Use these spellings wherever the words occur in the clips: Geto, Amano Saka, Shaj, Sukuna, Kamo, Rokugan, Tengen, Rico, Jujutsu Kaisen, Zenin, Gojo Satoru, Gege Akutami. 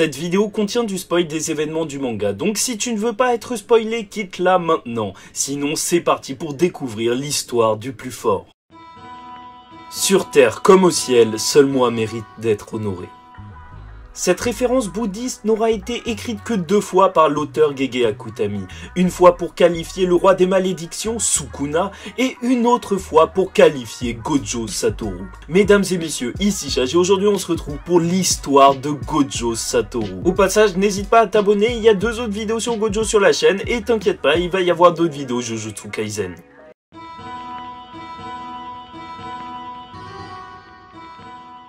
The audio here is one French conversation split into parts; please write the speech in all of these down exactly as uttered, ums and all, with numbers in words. Cette vidéo contient du spoil des événements du manga, donc si tu ne veux pas être spoilé, quitte là maintenant. Sinon, c'est parti pour découvrir l'histoire du plus fort. Sur terre comme au ciel, seul moi mérite d'être honoré. Cette référence bouddhiste n'aura été écrite que deux fois par l'auteur Gege Akutami, une fois pour qualifier le roi des malédictions, Sukuna, et une autre fois pour qualifier Gojo Satoru. Mesdames et messieurs, ici Shaj, et aujourd'hui on se retrouve pour l'histoire de Gojo Satoru. Au passage, n'hésite pas à t'abonner, il y a deux autres vidéos sur Gojo sur la chaîne, et t'inquiète pas, il va y avoir d'autres vidéos Jujutsu Kaisen.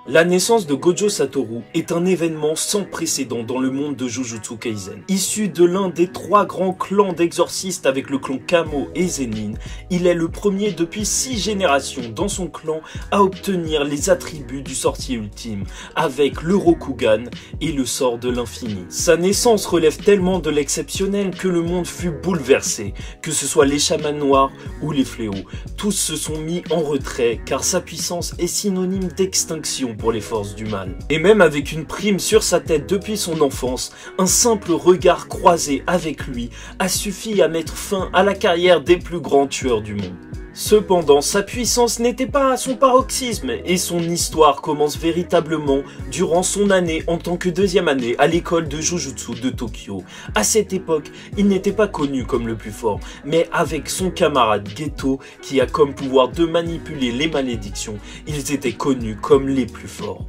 La naissance de Gojo Satoru est un événement sans précédent dans le monde de Jujutsu Kaisen. Issu de l'un des trois grands clans d'exorcistes avec le clan Kamo et Zenin, il est le premier depuis six générations dans son clan à obtenir les attributs du sorcier ultime, avec le Rokugan et le sort de l'infini. Sa naissance relève tellement de l'exceptionnel que le monde fut bouleversé, que ce soit les chamans noirs ou les fléaux. Tous se sont mis en retrait car sa puissance est synonyme d'extinction pour les forces du mal. Et même avec une prime sur sa tête depuis son enfance, un simple regard croisé avec lui a suffi à mettre fin à la carrière des plus grands tueurs du monde. Cependant, sa puissance n'était pas à son paroxysme et son histoire commence véritablement durant son année en tant que deuxième année à l'école de Jujutsu de Tokyo. À cette époque, il n'était pas connu comme le plus fort, mais avec son camarade Geto qui a comme pouvoir de manipuler les malédictions, ils étaient connus comme les plus forts.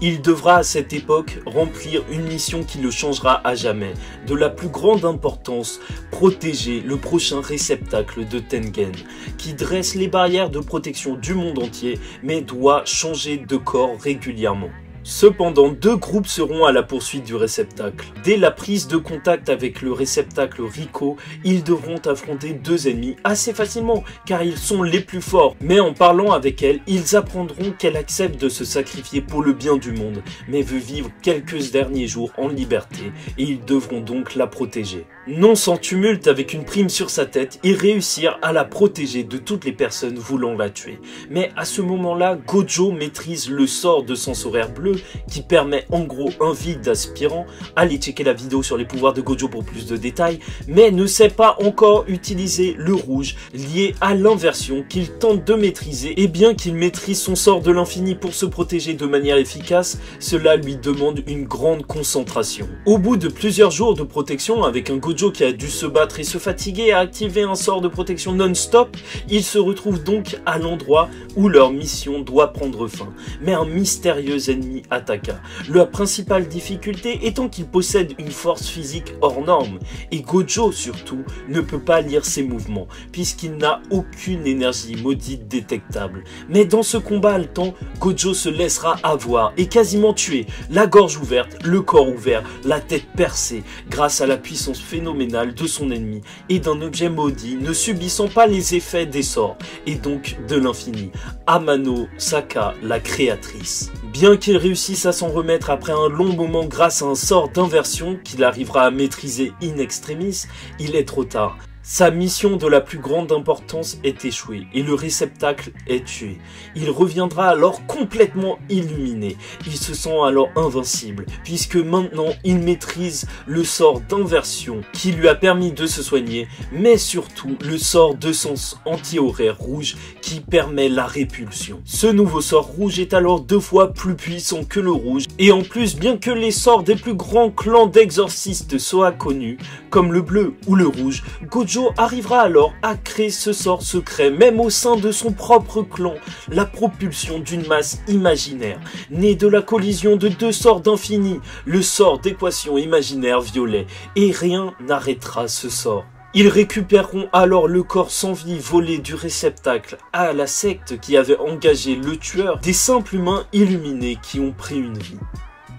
Il devra à cette époque remplir une mission qui le changera à jamais, de la plus grande importance, protéger le prochain réceptacle de Tengen, qui dresse les barrières de protection du monde entier, mais doit changer de corps régulièrement. Cependant, deux groupes seront à la poursuite du réceptacle. Dès la prise de contact avec le réceptacle Rico, ils devront affronter deux ennemis assez facilement, car ils sont les plus forts. Mais en parlant avec elle, ils apprendront qu'elle accepte de se sacrifier pour le bien du monde, mais veut vivre quelques derniers jours en liberté, et ils devront donc la protéger. Non sans tumulte, avec une prime sur sa tête, ils réussirent à la protéger de toutes les personnes voulant la tuer. Mais à ce moment-là, Gojo maîtrise le sort de sens horaire bleu, qui permet en gros un vide aspirant. Allez checker la vidéo sur les pouvoirs de Gojo pour plus de détails, mais ne sait pas encore utiliser le rouge lié à l'inversion qu'il tente de maîtriser, et bien qu'il maîtrise son sort de l'infini pour se protéger de manière efficace, cela lui demande une grande concentration. Au bout de plusieurs jours de protection, avec un Gojo qui a dû se battre et se fatiguer à activer un sort de protection non-stop, il se retrouve donc à l'endroit où leur mission doit prendre fin, mais un mystérieux ennemi attaqua. La principale difficulté étant qu'il possède une force physique hors norme, et Gojo surtout ne peut pas lire ses mouvements puisqu'il n'a aucune énergie maudite détectable. Mais dans ce combat haletant, Gojo se laissera avoir et quasiment tué, la gorge ouverte, le corps ouvert, la tête percée, grâce à la puissance phénoménale de son ennemi et d'un objet maudit ne subissant pas les effets des sorts et donc de l'infini, Amano Saka, la créatrice. Bien qu'il réussisse à s'en remettre après un long moment grâce à un sort d'inversion qu'il arrivera à maîtriser in extremis, il est trop tard. Sa mission de la plus grande importance est échouée et le réceptacle est tué. Il reviendra alors complètement illuminé. Il se sent alors invincible puisque maintenant il maîtrise le sort d'inversion qui lui a permis de se soigner, mais surtout le sort de sens anti-horaire rouge qui permet la répulsion. Ce nouveau sort rouge est alors deux fois plus puissant que le rouge, et en plus, bien que les sorts des plus grands clans d'exorcistes soient connus, comme le bleu ou le rouge, Gojo arrivera alors à créer ce sort secret, même au sein de son propre clan, la propulsion d'une masse imaginaire, née de la collision de deux sorts d'infini, le sort d'équation imaginaire violet, et rien n'arrêtera ce sort. Ils récupéreront alors le corps sans vie volé du réceptacle à la secte qui avait engagé le tueur, des simples humains illuminés qui ont pris une vie.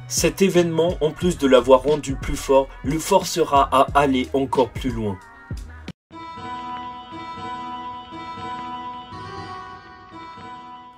Cet événement, en plus de l'avoir rendu plus fort, le forcera à aller encore plus loin.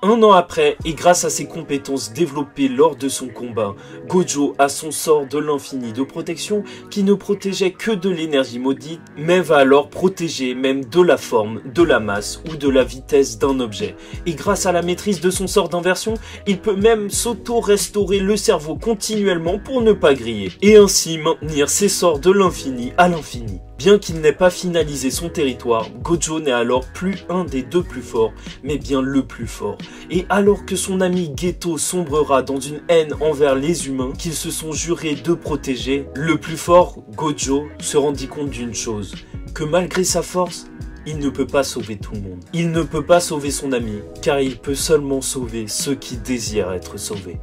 Un an après, et grâce à ses compétences développées lors de son combat, Gojo a son sort de l'infini de protection qui ne protégeait que de l'énergie maudite, mais va alors protéger même de la forme, de la masse ou de la vitesse d'un objet. Et grâce à la maîtrise de son sort d'inversion, il peut même s'auto-restaurer le cerveau continuellement pour ne pas griller, et ainsi maintenir ses sorts de l'infini à l'infini. Bien qu'il n'ait pas finalisé son territoire, Gojo n'est alors plus un des deux plus forts, mais bien le plus fort. Et alors que son ami Geto sombrera dans une haine envers les humains qu'ils se sont jurés de protéger, le plus fort, Gojo, se rendit compte d'une chose, que malgré sa force, il ne peut pas sauver tout le monde. Il ne peut pas sauver son ami, car il peut seulement sauver ceux qui désirent être sauvés.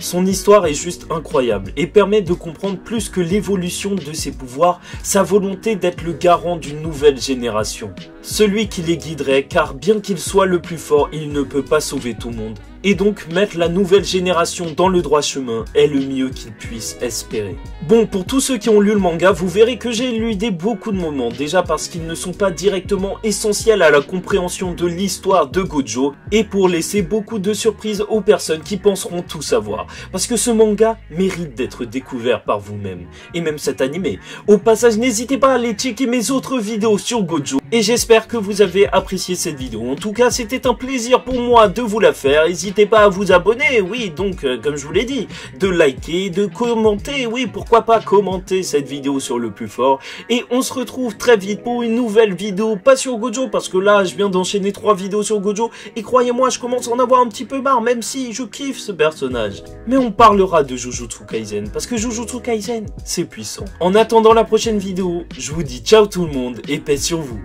Son histoire est juste incroyable et permet de comprendre plus que l'évolution de ses pouvoirs, sa volonté d'être le garant d'une nouvelle génération. Celui qui les guiderait, car bien qu'il soit le plus fort, il ne peut pas sauver tout le monde. Et donc mettre la nouvelle génération dans le droit chemin est le mieux qu'ils puissent espérer. Bon, pour tous ceux qui ont lu le manga, vous verrez que j'ai éludé beaucoup de moments, déjà parce qu'ils ne sont pas directement essentiels à la compréhension de l'histoire de Gojo, et pour laisser beaucoup de surprises aux personnes qui penseront tout savoir. Parce que ce manga mérite d'être découvert par vous-même, et même cet animé. Au passage, n'hésitez pas à aller checker mes autres vidéos sur Gojo, et j'espère que vous avez apprécié cette vidéo. En tout cas, c'était un plaisir pour moi de vous la faire. N'hésitez pas à vous abonner, oui, donc, euh, comme je vous l'ai dit, de liker, de commenter, oui, pourquoi pas commenter cette vidéo sur le plus fort. Et on se retrouve très vite pour une nouvelle vidéo, pas sur Gojo, parce que là, je viens d'enchaîner trois vidéos sur Gojo, et croyez-moi, je commence à en avoir un petit peu marre, même si je kiffe ce personnage. Mais on parlera de Jujutsu Kaisen, parce que Jujutsu Kaisen, c'est puissant. En attendant la prochaine vidéo, je vous dis ciao tout le monde, et paix sur vous.